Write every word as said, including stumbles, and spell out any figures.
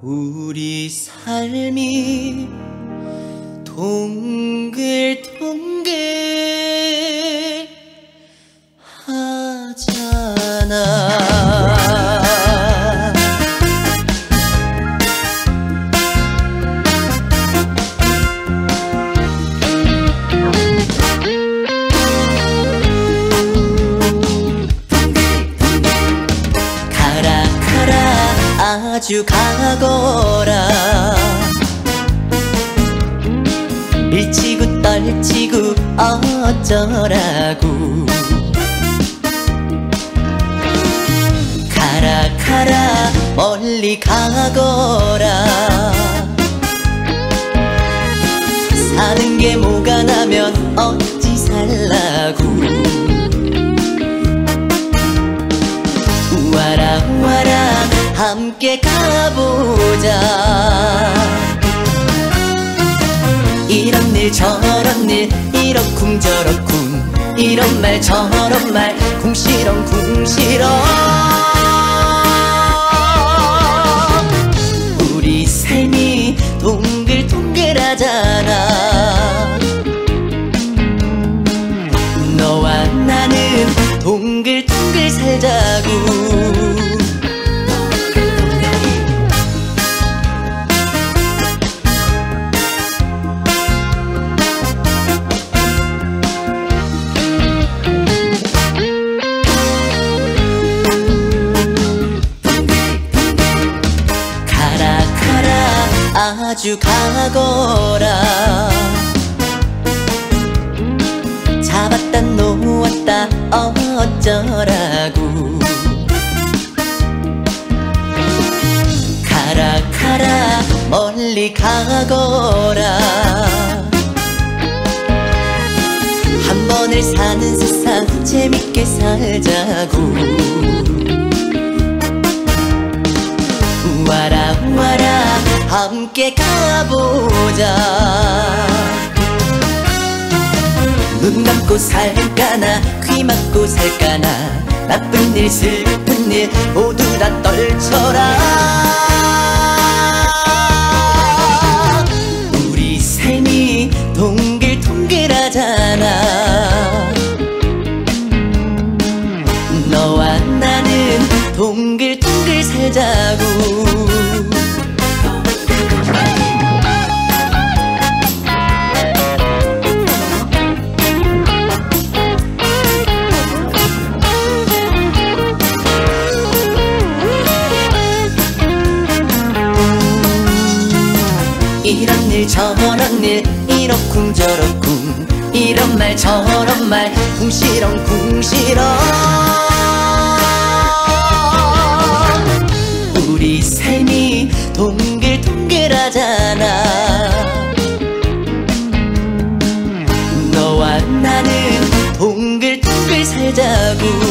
우리 삶이 동글동글 하잖아. 아주 가거라 밀치고 떨치고 어쩌라고 가라 가라 멀리 가거라 사는 게 뭐가 나면 어찌 살라고 우와라 우와라 함께 가보자. 이런 일 저런 일 이러쿵 저러쿵 이런 말 저런 말 쿵시렁 쿵시렁 우리 삶이 동글동글하잖아. 너와 나는 동글동글 살자고. 아주 가거라 잡았다 놓았다 어쩌라고 가라 가라 멀리 가거라 한 번을 사는 세상 재밌게 살자고. 우와라 우와라 함께 가보자. 눈 감고 살까나 귀 막고 살까나 나쁜 일 슬픈 일 모두 다 떨쳐라. 우리 삶이 동글동글하잖아. 너와 나는 동글동글 살자고. 이런 일 저런 일 이러쿵 저러쿵 이런 말 저런 말 쿵시렁 쿵시렁 우리 삶이 동글동글하잖아. 너와 나는 동글동글 살자고.